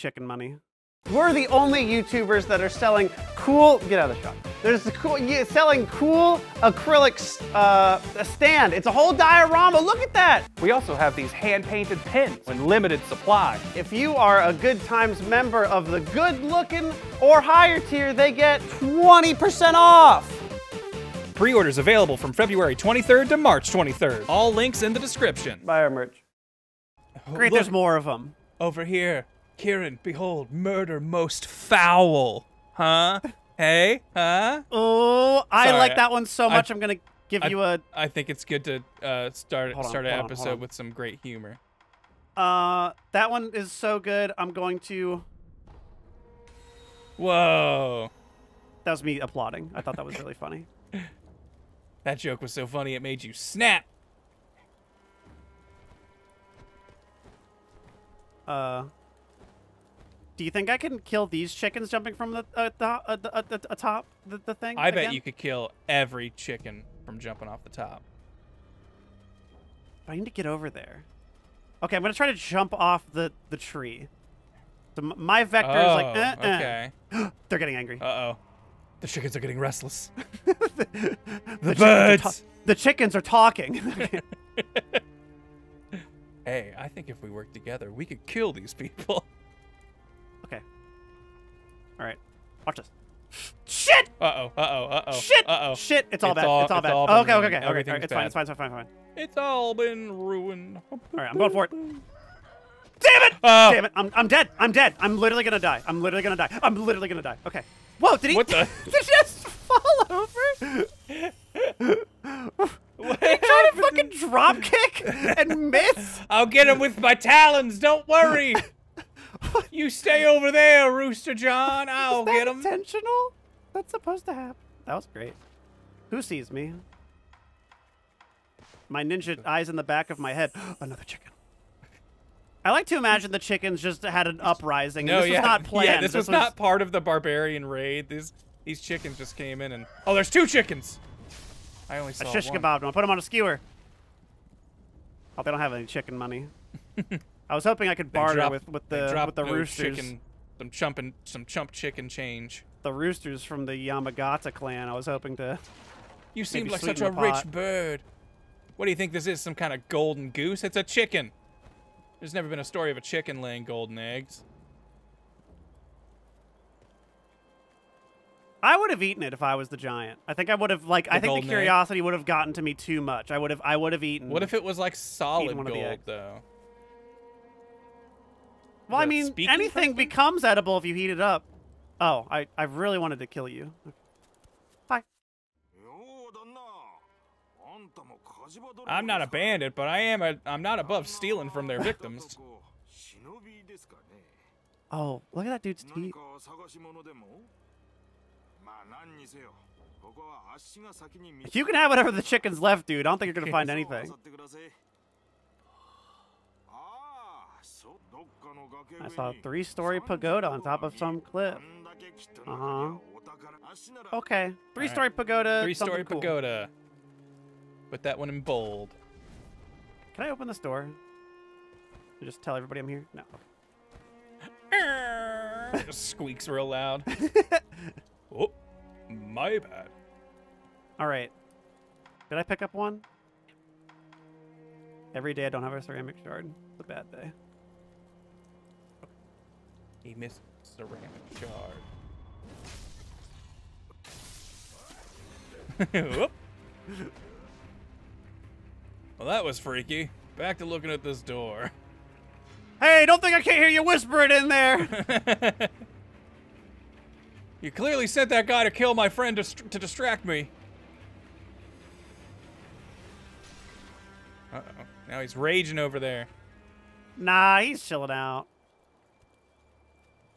chicken money. We're the only YouTubers that are selling cool, get out of the shot. There's the cool, selling cool acrylics stand. It's a whole diorama, look at that. We also have these hand-painted pins in limited supply. If you are a Good Times member of the good looking or higher tier, they get 20% off. Pre-orders available from February 23rd to March 23rd. All links in the description. Buy our merch. Great, there's more of them. Over here. Kieran, behold, murder most foul. Huh? Hey? Huh? Oh, I like that one so much, I'm gonna give you a... I think it's good to start an episode with some great humor. That one is so good, I'm going to... Whoa. That was me applauding. I thought that was really funny. That joke was so funny, it made you snap. Do you think I can kill these chickens jumping from the top the thing? I bet you could kill every chicken from jumping off the top. But I need to get over there. Okay, I'm gonna try to jump off the tree. So my vector is like, okay. They're getting angry. Uh oh, the chickens are getting restless. the birds. The chickens are talking. Hey, I think if we work together, we could kill these people. Okay. All right. Watch this. Shit! Uh-oh, uh-oh, uh-oh. Shit! Uh-oh. Shit, it's all bad. It's all bad. Okay, okay, okay. Everything's bad. It's fine, it's fine, it's fine, it's fine. It's all been ruined. All right, I'm going for it. Damn it! Damn it. I'm dead. I'm dead. I'm literally going to die. I'm literally going to die. I'm literally going to die. Okay. Whoa, did he What the? Did he just fall over? What did he try to fucking drop kick and miss? I'll get him with my talons. Don't worry. You stay over there, Rooster John. I'll get him. Intentional? That's supposed to happen. That was great. Who sees me? My ninja eyes in the back of my head. Another chicken. I like to imagine the chickens just had an uprising. No, this was not planned. Yeah, this was not part of the barbarian raid. These chickens just came in and oh, there's two chickens. I only saw one. Kebab. I'll put them on a skewer. Oh, they don't have any chicken money. I was hoping I could barter with the roosters. Chicken, some chump chicken change. The roosters from the Yamagata clan. I was hoping to. You seem like such a rich bird. What do you think this is? Some kind of golden goose? It's a chicken. There's never been a story of a chicken laying golden eggs. I would have eaten it if I was the giant. I think I would have I think the curiosity would have gotten to me too much. I would have eaten. What if it was like solid gold though? Well, I mean, anything becomes edible if you heat it up. Oh, I really wanted to kill you. Bye. I'm not a bandit, but I'm not above stealing from their victims. Oh, look at that dude's teeth. You can have whatever the chicken's left, dude. I don't think you're going to find anything. I saw a three-story pagoda on top of some cliff. Uh-huh. Okay. Three-story pagoda. Three-story pagoda. Cool. Put that one in bold. Can I open this door? And just tell everybody I'm here? No. It just squeaks real loud. Oh, my bad. All right. Did I pick up one? Every day I don't have a ceramic shard. It's a bad day. He missed ceramic shard. Well, that was freaky. Back to looking at this door. Hey, don't think I can't hear you whispering in there. You clearly sent that guy to kill my friend to distract me. Uh-oh. Now he's raging over there. Nah, he's chilling out.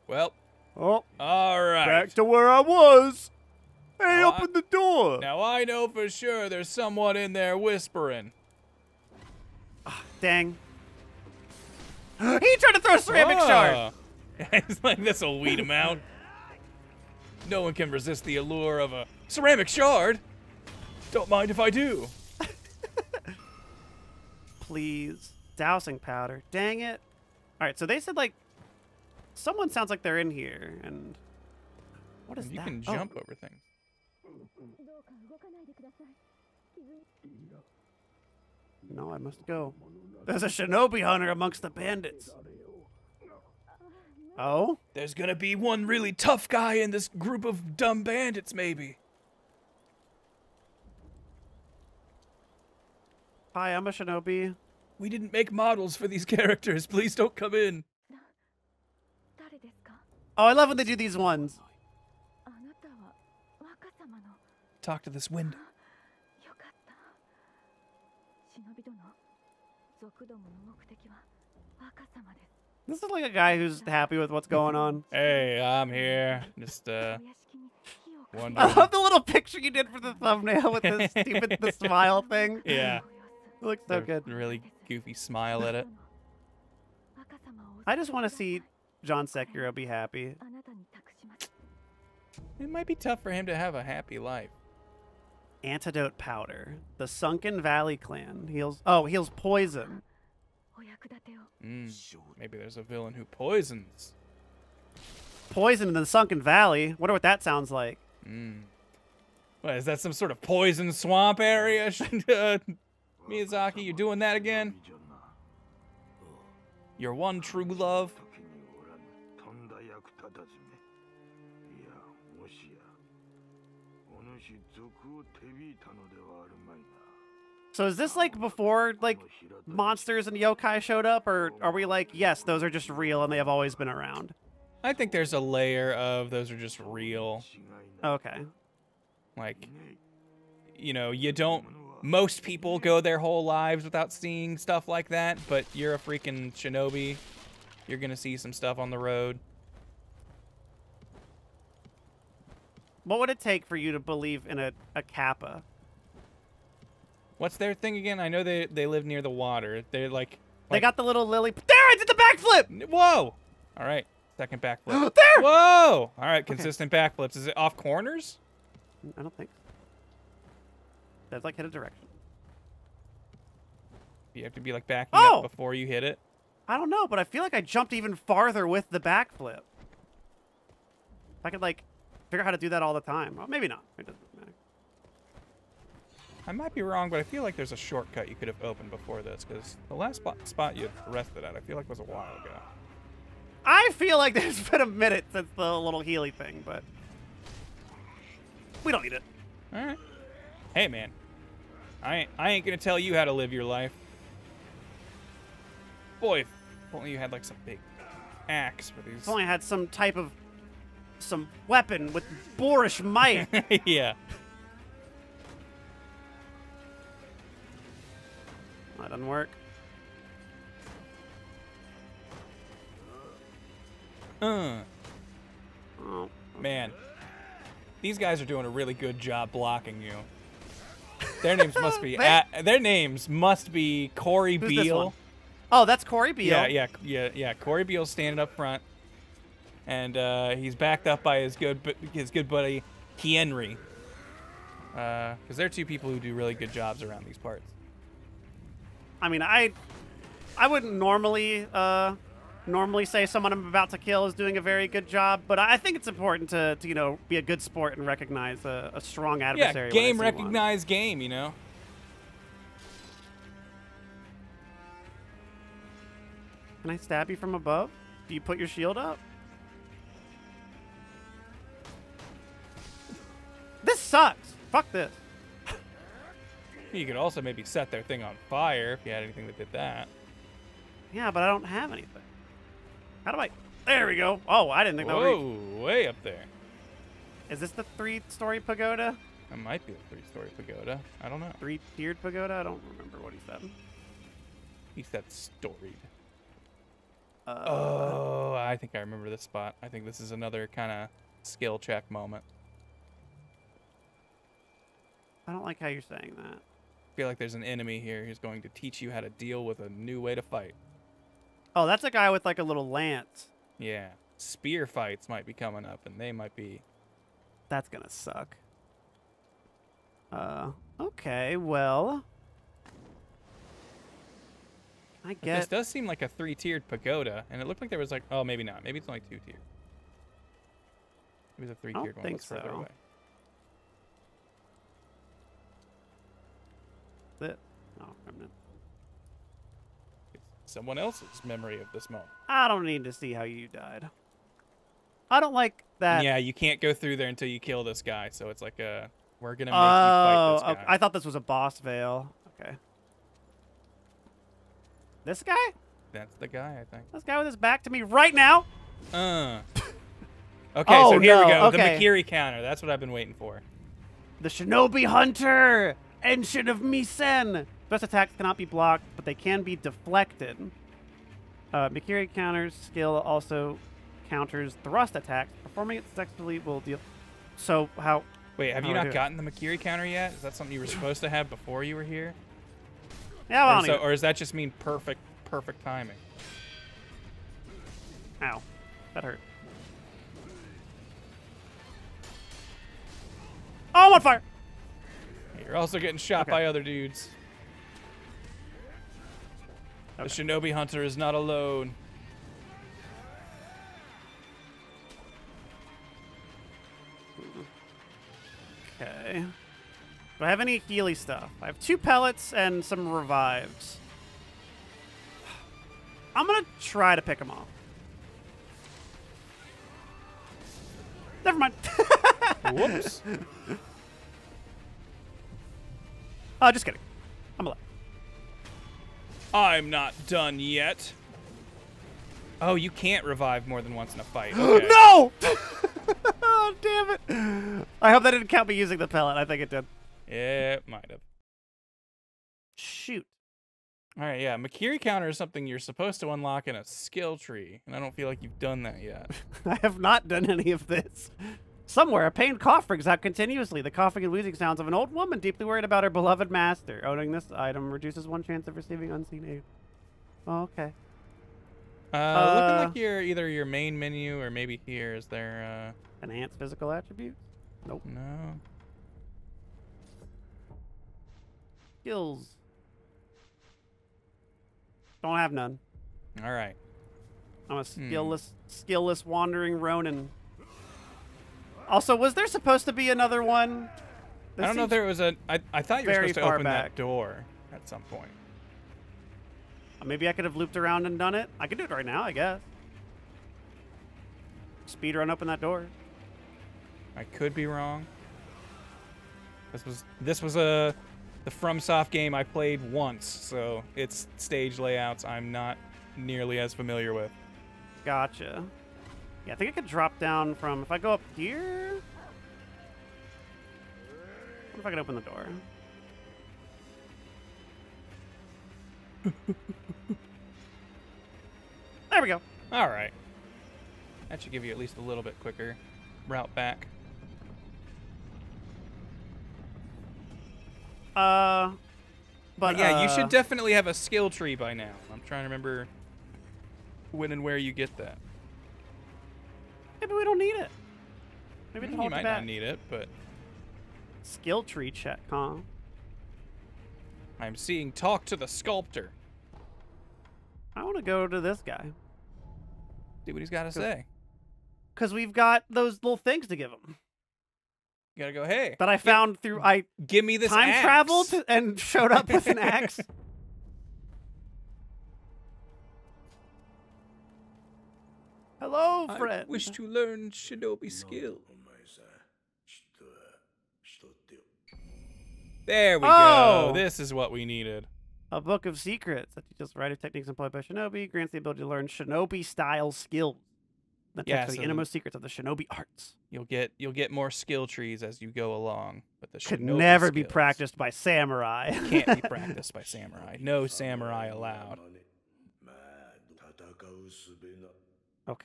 Well, all right. Back to where I was. Hey, open the door. Now I know for sure there's someone in there whispering. Oh, dang. He tried to throw a ceramic shard. It's like this will weed him out. No one can resist the allure of a ceramic shard. Don't mind if I do. Please. Dowsing powder. Dang it. All right, so they said like Someone sounds like they're in here, and what is that? You can jump over things. No, I must go. There's a shinobi hunter amongst the bandits. Oh? There's gonna be one really tough guy in this group of dumb bandits, maybe. Hi, I'm a shinobi. We didn't make models for these characters. Please don't come in. Oh, I love when they do these ones. Talk to this window. This is like a guy who's happy with what's going on. Hey, I'm here. Just wondering. I love the little picture you did for the thumbnail with the stupid the smile thing. Yeah. It looks so good. Really goofy smile at it. I just want to see John Sekiro be happy. It might be tough for him to have a happy life. Antidote powder. The Sunken Valley Clan heals. Oh, heals poison. Maybe there's a villain who poisons. Poison in the Sunken Valley. Wonder what that sounds like. What, is that some sort of poison swamp area? Miyazaki, you doing that again? Your one true love. So is this like before like monsters and yokai showed up, or are we like, yes, those are just real and they have always been around? I think there's a layer of those are just real. Okay. Like, you know, you don't, most people go their whole lives without seeing stuff like that, but you're a freaking shinobi. You're gonna see some stuff on the road. What would it take for you to believe in a kappa? What's their thing again? I know they live near the water. They're like... They got the little lily... There! I did the backflip! Whoa! All right. Second backflip. There! Whoa! All right. Consistent backflips. Is it off corners? I don't think. That's like hit a direction. You have to be like backing up before you hit it? I don't know, but I feel like I jumped even farther with the backflip. I could like... figure out how to do that all the time. Well, maybe not. It doesn't matter. I might be wrong, but I feel like there's a shortcut you could have opened before this, because the last spot you rested at, I feel like was a while ago. I feel like there's been a minute since the little Healy thing, but we don't need it. All right. Hey, man. I ain't gonna tell you how to live your life. Boy, if only you had like some big axe for these. If only I had some type of some weapon with boorish might. Yeah. That doesn't work. Oh, man. These guys are doing a really good job blocking you. Their names must be their names must be Corey Beale. Oh, that's Corey Beale. Yeah. Corey Beale's standing up front. And he's backed up by his good buddy Kienri, because they're two people who do really good jobs around these parts. I mean, I wouldn't normally say someone I'm about to kill is doing a very good job, but I think it's important to you know, be a good sport and recognize a strong adversary. Yeah, game recognize game, you know. Can I stab you from above? Do you put your shield up? This sucks. Fuck this. You could also maybe set their thing on fire if you had anything that did that. Yeah, but I don't have anything. How do I... There we go. Oh, I didn't think that would... Whoa, way up there. Is this the three-story pagoda? It might be a three-story pagoda. I don't know. Three-tiered pagoda? I don't remember what he said. He said storied. Oh, I think I remember this spot. I think this is another kind of skill check moment. I don't like how you're saying that. I feel like there's an enemy here who's going to teach you how to deal with a new way to fight. Oh, that's a guy with like a little lance. Yeah. Spear fights might be coming up, and they might be... That's gonna suck. Okay, well... I guess. This does seem like a three-tiered pagoda, and it looked like there was like, oh, maybe not. Maybe it's only two-tiered. It was a three-tiered one. I don't think so. Further away. That, oh, remnant. It's someone else's memory of this moment. I don't need to see how you died. I don't like that. Yeah, you can't go through there until you kill this guy. So it's like a, we're gonna make you fight this guy. I thought this was a boss veil. Okay. This guy? That's the guy, I think. This guy with his back to me right now? Okay, oh, so here we go. Okay. The Mikiri counter. That's what I've been waiting for. The Shinobi Hunter! Engine of Misen! Best attacks cannot be blocked, but they can be deflected. Mikiri counters skill also counters thrust attacks. Performing it successfully will deal... So, how... Wait, have you not gotten the Mikiri counter yet? Is that something you were supposed to have before you were here? Yeah, well, or does that just mean perfect timing? Ow. That hurt. Oh, I'm on fire! You're also getting shot by other dudes. Okay. The Shinobi Hunter is not alone. Okay. Do I have any healy stuff? I have 2 pellets and some revives. I'm going to try to pick them off. Never mind. Whoops. Just kidding. I'm alive. I'm not done yet. Oh, you can't revive more than once in a fight. Okay. No! Oh, damn it. I hope that didn't count me using the pellet. I think it did. Yeah, it might have. Shoot. All right, yeah. Mikiri counter is something you're supposed to unlock in a skill tree, and I don't feel like you've done that yet. I have not done any of this. Somewhere, a pained cough rings out continuously. The coughing and wheezing sounds of an old woman deeply worried about her beloved master. Owning this item reduces one chance of receiving unseen aid. Oh, okay. Looking like you're either your main menu or maybe here. Is there enhanced physical attributes? Nope. No. Skills. Don't have none. All right. I'm a skillless wandering Ronin. Also, was there supposed to be another one? This I don't know if there was a... I thought you were supposed to open that door at some point. Maybe I could have looped around and done it. I could do it right now, I guess. Speedrun open that door. I could be wrong. This was the FromSoft game I played once, so its stage layouts I'm not nearly as familiar with. Gotcha. Yeah, I think I could drop down from... If I go up here... What if I could open the door? There we go. All right. That should give you at least a little bit quicker route back. But yeah, you should definitely have a skill tree by now. I'm trying to remember when and where you get that. Maybe we don't need it. Maybe you might not need it, but skill tree check, huh? I'm seeing talk to the sculptor. I want to go to this guy. See what he's got to say. Because we've got those little things to give him. You gotta go, hey. That I found through, I give me this time axe. Traveled and showed up with an axe. Hello, friend. I wish to learn shinobi skill. There we go. This is what we needed. A book of secrets that teaches a variety of techniques employed by shinobi, grants the ability to learn shinobi-style skills. That takes the innermost secrets of the shinobi arts. You'll get more skill trees as you go along. But the shinobi could never be practiced by samurai. Can't be practiced by samurai. No samurai allowed. Okay.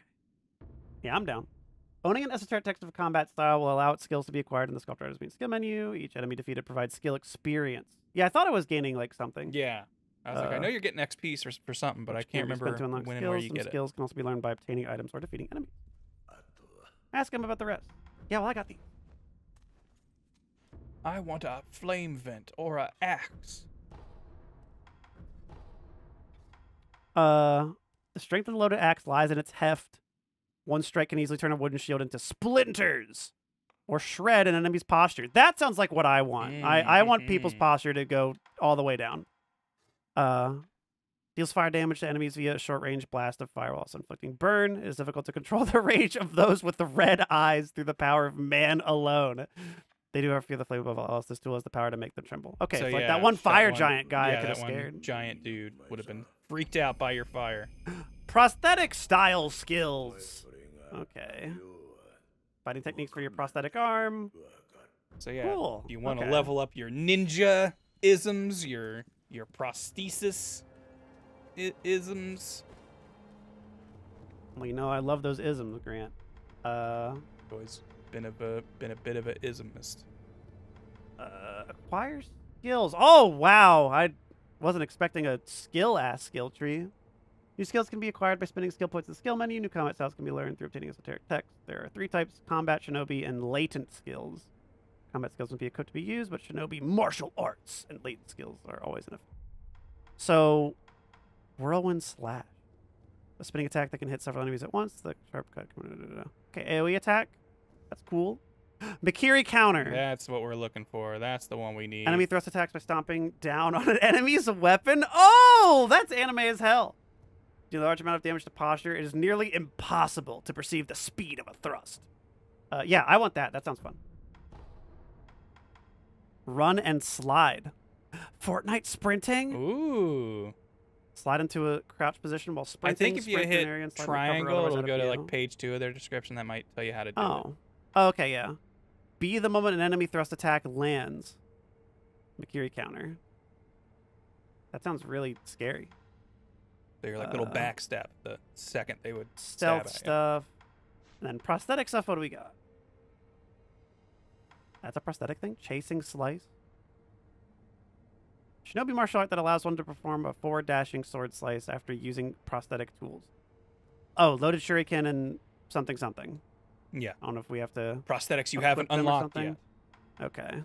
Yeah, I'm down. Owning an esoteric text of a combat style will allow its skills to be acquired in the sculptor item's main skill menu. Each enemy defeated provides skill experience. Yeah, I thought I was gaining like something. Yeah. I was like, I know you're getting XP for something, but I can't remember when and where you get it. Skills can also be learned by obtaining items or defeating enemies. Ask him about the rest. Yeah, well, I got these. I want a flame vent or an axe. The strength of the loaded axe lies in its heft. One strike can easily turn a wooden shield into splinters or shred an enemy's posture. That sounds like what I want. I want people's posture to go all the way down. Deals fire damage to enemies via a short-range blast of fire while also inflicting burn. It is difficult to control the rage of those with the red eyes through the power of man alone. They do have fear the flame above all else. This tool has the power to make them tremble. Okay, so yeah, like that one fire giant guy could have scared. Giant dude would have been freaked out by your fire. Prosthetic style skills. Okay. Fighting techniques for your prosthetic arm. So yeah, cool. You want to level up your ninja isms, your prosthesis isms. Well, you know I love those isms, Grant. Boys. Been a bit of an ismist. Acquire skills. Oh wow! I wasn't expecting a skill tree. New skills can be acquired by spending skill points in the skill menu. New combat styles can be learned through obtaining esoteric text. There are 3 types: combat, shinobi, and latent skills. Combat skills can be equipped to be used, but shinobi, martial arts, and latent skills are always enough. So, whirlwind slash, a spinning attack that can hit several enemies at once. The sharp cut. Okay, AOE attack. That's cool. Mikiri counter. That's what we're looking for. That's the one we need. Enemy thrust attacks by stomping down on an enemy's weapon. Oh, that's anime as hell. Do a large amount of damage to posture. It is nearly impossible to perceive the speed of a thrust. Yeah, I want that. That sounds fun. Run and slide. Fortnite sprinting. Ooh. Slide into a crouch position while sprinting. I think if you hit an triangle, it'll go to like page 2 of their description. That might tell you how to do it. Oh, okay, yeah. Be the moment an enemy thrust attack lands. Mikiri counter. That sounds really scary. So you're like little backstep the second they would stealth stuff. And then prosthetic stuff, what do we got? That's a prosthetic thing? Chasing slice. Shinobi martial art that allows one to perform a forward dashing sword slice after using prosthetic tools. Oh, loaded shuriken and something something. Yeah. I don't know if we have to... Prosthetics you haven't unlocked yet. Okay.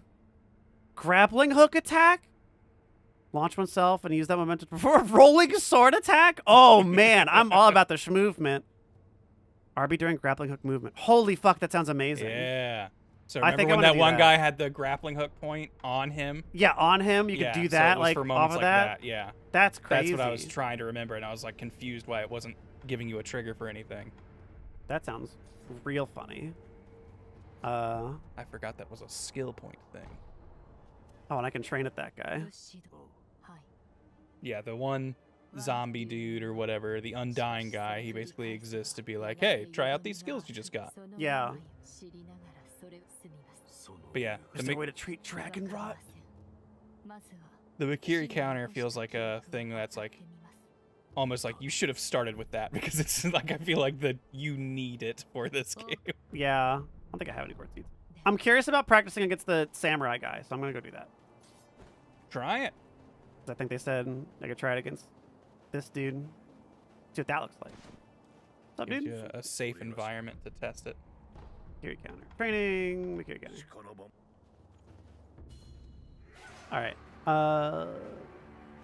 Grappling hook attack? Launch oneself and use that momentum to perform a rolling sword attack? Oh, man. I'm all about the movement. RB during grappling hook movement. Holy fuck, that sounds amazing. Yeah. So remember when that one guy had the grappling hook point on him? Yeah, on him. You could do that, like, off of that? Yeah. That's crazy. That's what I was trying to remember, and I was, like, confused why it wasn't giving you a trigger for anything. That sounds... real funny. I forgot that was a skill point thing. Oh, and I can train at that guy. Yeah, the one zombie dude or whatever, the undying guy, he basically exists to be like, hey, try out these skills you just got. Yeah. But yeah. There's no way to treat dragon rot. The Mikiri counter feels like a thing that's like almost like you should have started with that because it's like I feel like that you need it for this game. Yeah, I don't think I have any board seats. I'm curious about practicing against the samurai guy, so I'm gonna go do that. Try it. I think they said I could try it against this dude. See what that looks like. What's up, dude? Gives you a safe environment to test it. Mikiri counter training. Mikiri counter. All right.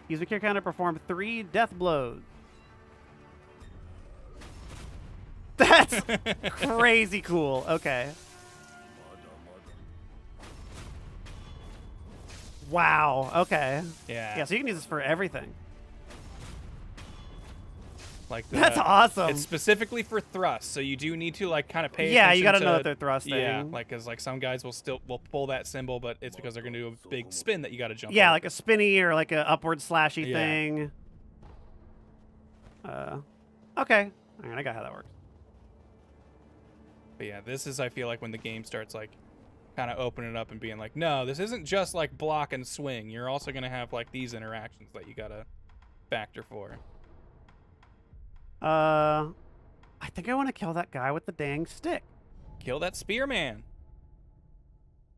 Use Mikiri counter to perform 3 death blows. That's crazy cool. Okay. Wow. Okay. Yeah. Yeah, so you can use this for everything. Like the, that's awesome. It's specifically for thrust, so you do need to like kind of pay attention. Yeah, you gotta know that they're thrusting. Yeah, like cause like some guys will pull that symbol, but it's because they're gonna do a big spin that you gotta jump. Yeah, on. Like a spinny or like a upward slashy thing. Okay. All right, I got how that works. But yeah, this is I feel like when the game starts like kind of opening up and being like, no, this isn't just like block and swing. You're also gonna have like these interactions that you gotta factor for. I think I want to kill that guy with the dang stick. Kill that spear man.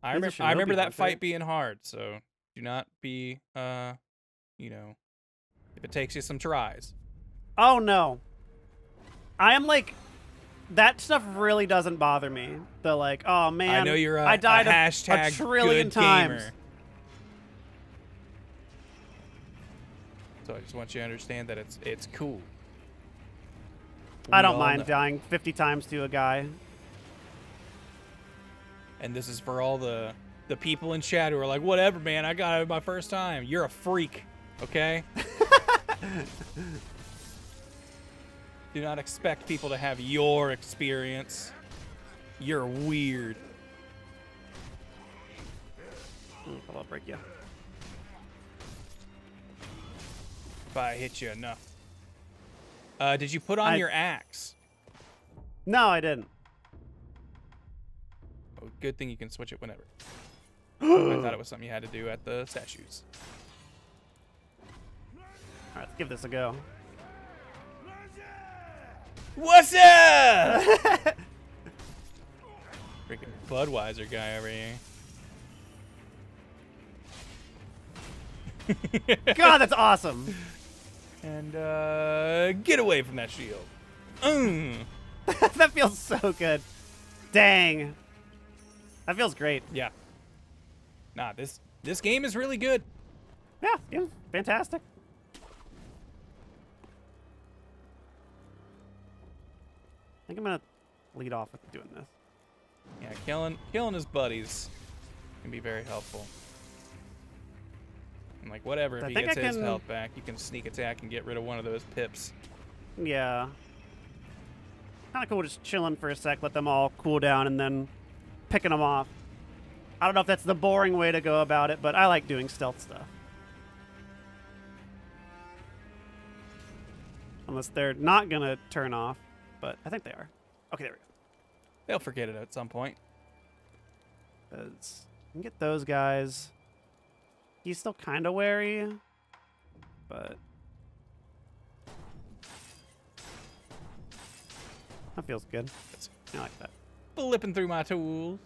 I remember that fight being hard, so do not be, you know, if it takes you some tries. Oh, no. I am like, that stuff really doesn't bother me. The like, oh, man, I know you're I died a trillion times. So I just want you to understand that it's cool. I don't mind dying 50 times to a guy. And this is for all the people in chat who are like, whatever, man, I got it my first time. You're a freak, okay? Do not expect people to have your experience. You're weird. I'll break you. If I hit you enough. Did you put on your axe? No, I didn't. Oh, good thing you can switch it whenever. I thought it was something you had to do at the statues. Alright, let's give this a go. What's up? Freaking Budweiser guy over here. God, that's awesome. And get away from that shield. That feels so good. Dang. That feels great. Yeah. Nah, this game is really good. Yeah, yeah, fantastic. I think I'm gonna lead off with doing this. Yeah, killing his buddies can be very helpful. And like whatever, if he gets his health back, you can sneak attack and get rid of one of those pips. Yeah. Kind of cool, just chilling for a sec, let them all cool down, and then picking them off. I don't know if that's the boring way to go about it, but I like doing stealth stuff. Unless they're not gonna turn off, but I think they are. Okay, there we go. They'll forget it at some point. Let's get those guys. He's still kind of wary, but that feels good. I like that. Flipping through my tools. Is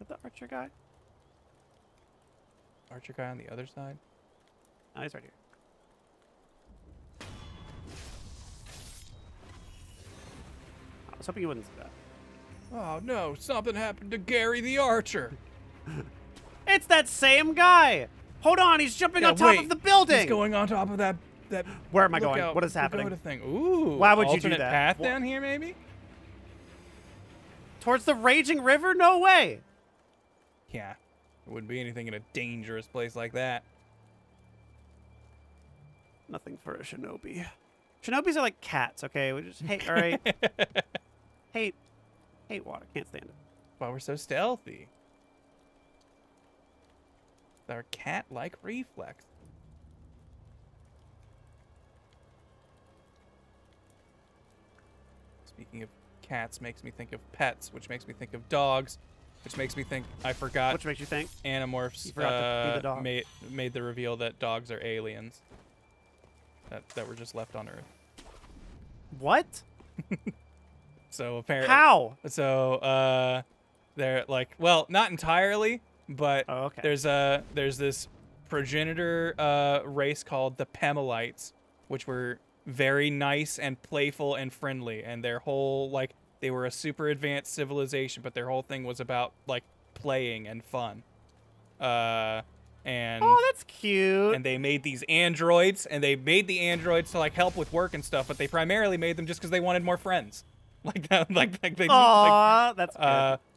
that the archer guy? Archer guy on the other side? Oh, he's right here. I was hoping you wouldn't see that. Oh no, something happened to Gary the Archer. It's that same guy. Hold on, he's jumping on top of the building. He's going on top of that. Where am I going? What is happening? Ooh. Why would you do that? Alternate path down here, maybe? Towards the raging river? No way. Yeah, there wouldn't be anything in a dangerous place like that. Nothing for a shinobi. Shinobis are like cats, okay? We just hate, all right? hate water. Can't stand it. Why we're so stealthy. Our cat-like reflex. Speaking of cats, makes me think of pets, which makes me think of dogs, which makes me think Which makes you think? Animorphs made the reveal that dogs are aliens that were just left on Earth. What? So apparently. How? So they're like, well, not entirely. But there's this progenitor race called the Pemalites, which were very nice and playful and friendly, and their whole they were a super advanced civilization, but their whole thing was about playing and fun. And oh, that's cute. And they made these androids, and they made the androids to help with work and stuff, but they primarily made them just because they wanted more friends. That's good.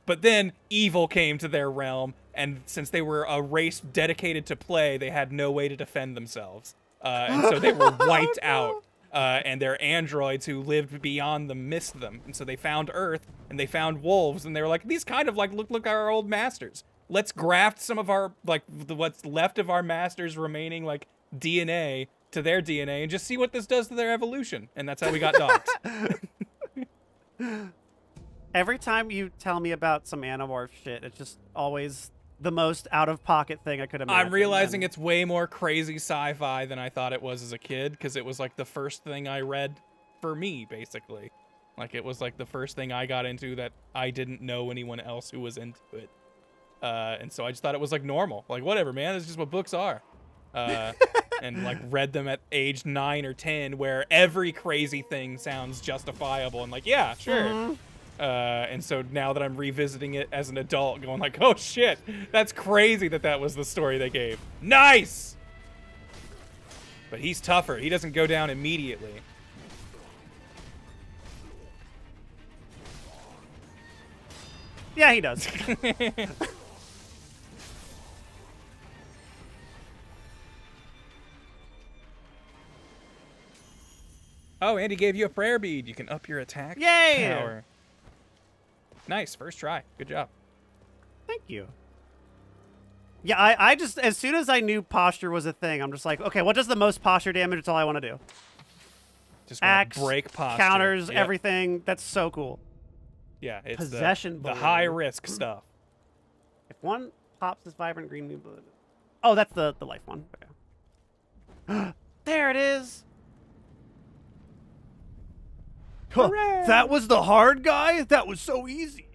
But then evil came to their realm, and since they were a race dedicated to play, they had no way to defend themselves. And so they were wiped out, and their androids who lived beyond them missed them. And so they found Earth, and they found wolves, and they were like, these kind of look our old masters. Let's graft some of our, what's left of our masters' remaining, DNA to their DNA and just see what this does to their evolution. And that's how we got dogs. Every time you tell me about some Animorph shit, it's just always the most out-of-pocket thing I could imagine. I'm realizing it's way more crazy sci-fi than I thought it was as a kid, because it was, the first thing I read for me, basically. It was, the first thing I got into that I didn't know anyone else who was into it. And so I just thought it was, normal. Whatever, man. It's just what books are. and like read them at age 9 or 10, where every crazy thing sounds justifiable and like, yeah, sure. Mm-hmm. And so now that I'm revisiting it as an adult, going like, oh shit, that's crazy that that was the story they gave. Nice! But he's tougher. He doesn't go down immediately. Yeah, he does. Oh, Andy gave you a prayer bead. You can up your attack power. Nice. First try. Good job. Thank you. Yeah, I just, as soon as I knew posture was a thing, I'm just like, okay, what does the most posture damage? That's all I want to do. Just axe, break posture. Counters, everything. That's so cool. Yeah, it's possession, the high-risk stuff. If one pops this vibrant green new blood. Oh, that's the life one. Okay. There it is. Huh, that was the hard guy? That was so easy.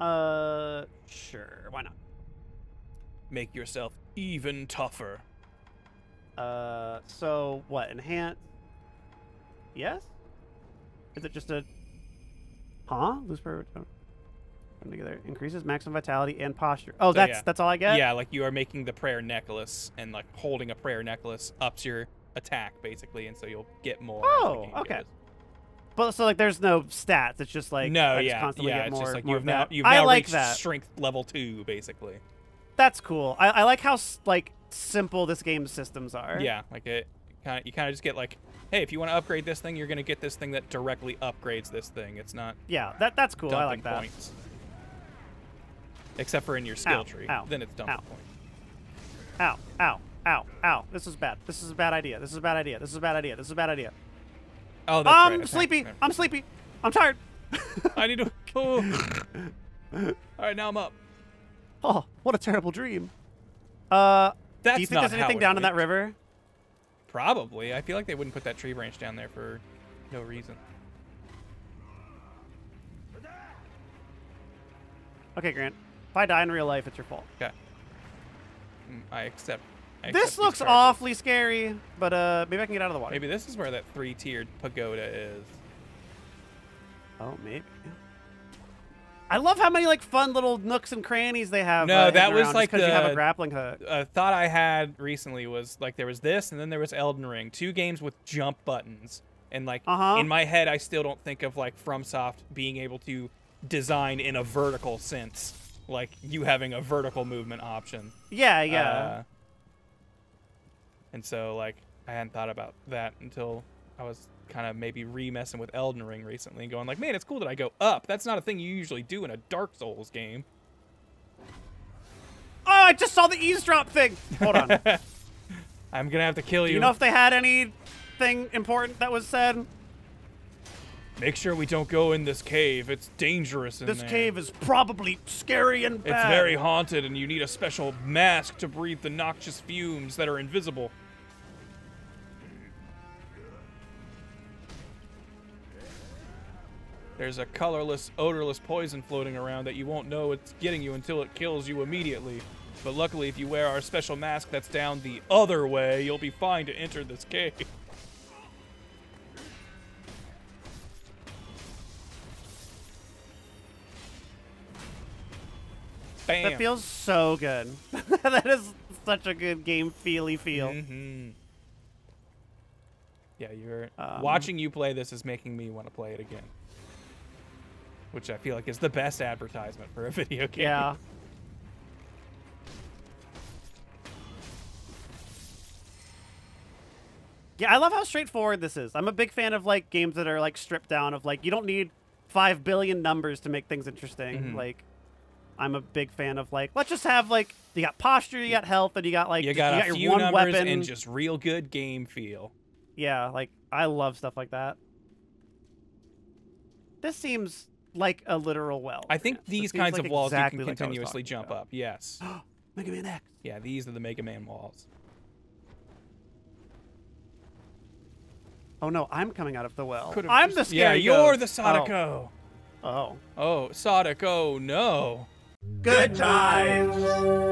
Sure, why not? Make yourself even tougher. So what? Enhance? Yes? Is it just a... Huh? Lose per... Together. Increases maximum vitality and posture. Oh, so that's all I get? Yeah, like you are making the prayer necklace, and like holding a prayer necklace ups your attack, basically, and so you'll get more. Oh, okay. Goes. But so like there's no stats. It's just like you've now reached strength level 2, basically. That's cool. I like how like simple this game's systems are. Yeah, like you kind of just get like, hey, if you want to upgrade this thing, you're gonna get this thing that directly upgrades this thing. It's not. Yeah, that's cool. I like that. Points. Except for in your skill tree, then it's dumping points. Ow! Ow! Ow! Ow! This is bad. This is a bad idea. This is a bad idea. This is a bad idea. This is a bad idea. Oh, that's right. I'm sleepy. I'm tired. I need to. Oh. All right, now I'm up. Oh, what a terrible dream. Do you think there's anything down in that river? Probably. I feel like they wouldn't put that tree branch down there for no reason. Okay, Grant. If I die in real life, it's your fault. Okay. I accept. This looks awfully scary, but maybe I can get out of the water. Maybe this is where that 3-tiered pagoda is. Oh, maybe. I love how many like fun little nooks and crannies they have. No, that was like because you have a grappling hook. A thought I had recently was like there was this, and then there was Elden Ring, 2 games with jump buttons, and like in my head, I still don't think of like FromSoft being able to design in a vertical sense, like you having a vertical movement option. Yeah, yeah. And so, like, I hadn't thought about that until I was kind of maybe re-messing with Elden Ring recently and going like, man, it's cool that I go up. That's not a thing you usually do in a Dark Souls game. Oh, I just saw the eavesdrop thing. Hold on. I'm going to have to kill you. Do you know if they had anything important that was said? Make sure we don't go in this cave. It's dangerous in there. This cave is probably scary and bad. It's very haunted, and you need a special mask to breathe the noxious fumes that are invisible. There's a colorless, odorless poison floating around that you won't know it's getting you until it kills you immediately. But luckily, if you wear our special mask that's down the other way, you'll be fine to enter this cave. Bam. That feels so good. That is such a good game feely feel. Mm-hmm. Yeah, you're watching you play this is making me want to play it again. Which I feel like is the best advertisement for a video game. Yeah. Yeah, I love how straightforward this is. I'm a big fan of like games that are like stripped down of like you don't need 5 billion numbers to make things interesting. Mm-hmm. Like I'm a big fan of like let's just have like you got posture, you got health, and you got your one weapon and just real good game feel. Yeah, like I love stuff like that. This seems like a literal well. I think these kinds of walls you can continuously jump up. Yes. Mega Man X. Yeah, these are the Mega Man walls. Oh no, I'm coming out of the well. I'm the scary. Yeah, you're the Sadako. Oh. Oh, Sadako, no. Good times.